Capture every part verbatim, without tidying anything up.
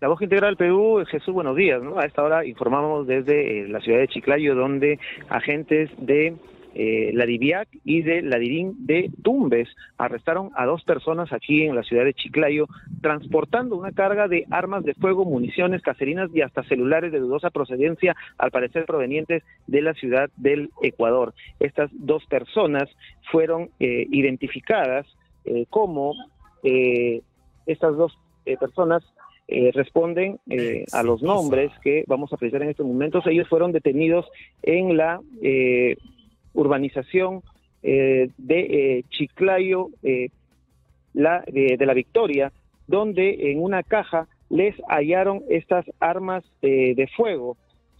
La Voz Integral Perú, Jesús, buenos días, ¿no? A esta hora informamos desde eh, la ciudad de Chiclayo, donde agentes de eh, la Diviac y de la Dirín de Tumbes arrestaron a dos personas aquí en la ciudad de Chiclayo, transportando una carga de armas de fuego, municiones, caserinas y hasta celulares de dudosa procedencia, al parecer provenientes de la ciudad del Ecuador. Estas dos personas fueron eh, identificadas eh, como eh, estas dos eh, personas Eh, responden eh, a los nombres que vamos a precisar en estos momentos. Ellos fueron detenidos en la eh, urbanización eh, de eh, Chiclayo, eh, la, de, de la Victoria, donde en una caja les hallaron estas armas eh, de fuego.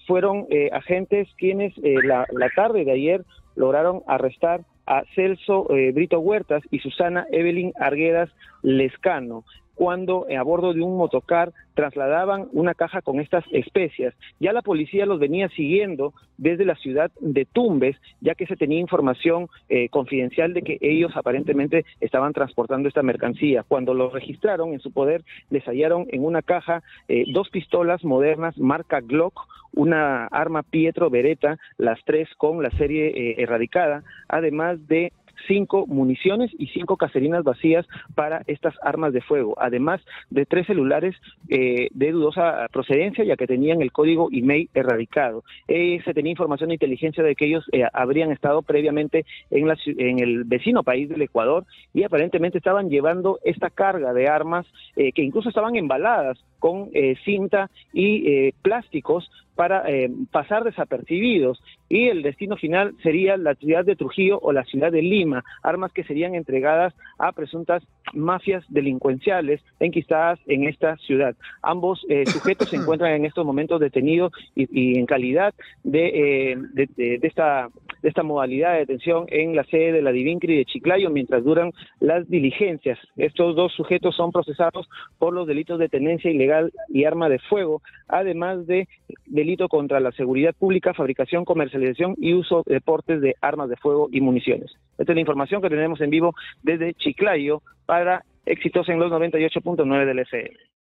Fueron eh, agentes quienes eh, la, la tarde de ayer lograron arrestar a Celso eh, Brito Huertas y Susana Evelyn Arguedas Lescano, cuando a bordo de un motocar trasladaban una caja con estas especias. Ya la policía los venía siguiendo desde la ciudad de Tumbes, ya que se tenía información eh, confidencial de que ellos aparentemente estaban transportando esta mercancía. Cuando los registraron en su poder, les hallaron en una caja eh, dos pistolas modernas marca Glock, una arma Pietro Beretta, las tres con la serie eh, erradicada, además de cinco municiones y cinco caserinas vacías para estas armas de fuego, además de tres celulares eh, de dudosa procedencia, ya que tenían el código I M E I erradicado. Eh, se tenía información de inteligencia de que ellos eh, habrían estado previamente en, la, en el vecino país del Ecuador y aparentemente estaban llevando esta carga de armas eh, que incluso estaban embaladas con eh, cinta y eh, plásticos para eh, pasar desapercibidos, y el destino final sería la ciudad de Trujillo o la ciudad de Lima, armas que serían entregadas a presuntas mafias delincuenciales enquistadas en esta ciudad. Ambos eh, sujetos se encuentran en estos momentos detenidos y, y en calidad de, eh, de, de, de esta... de esta modalidad de detención en la sede de la Divincri de Chiclayo, mientras duran las diligencias. Estos dos sujetos son procesados por los delitos de tenencia ilegal y arma de fuego, además de delito contra la seguridad pública, fabricación, comercialización y uso de portes de armas de fuego y municiones. Esta es la información que tenemos en vivo desde Chiclayo para Exitosa en los noventa y ocho punto nueve del F M.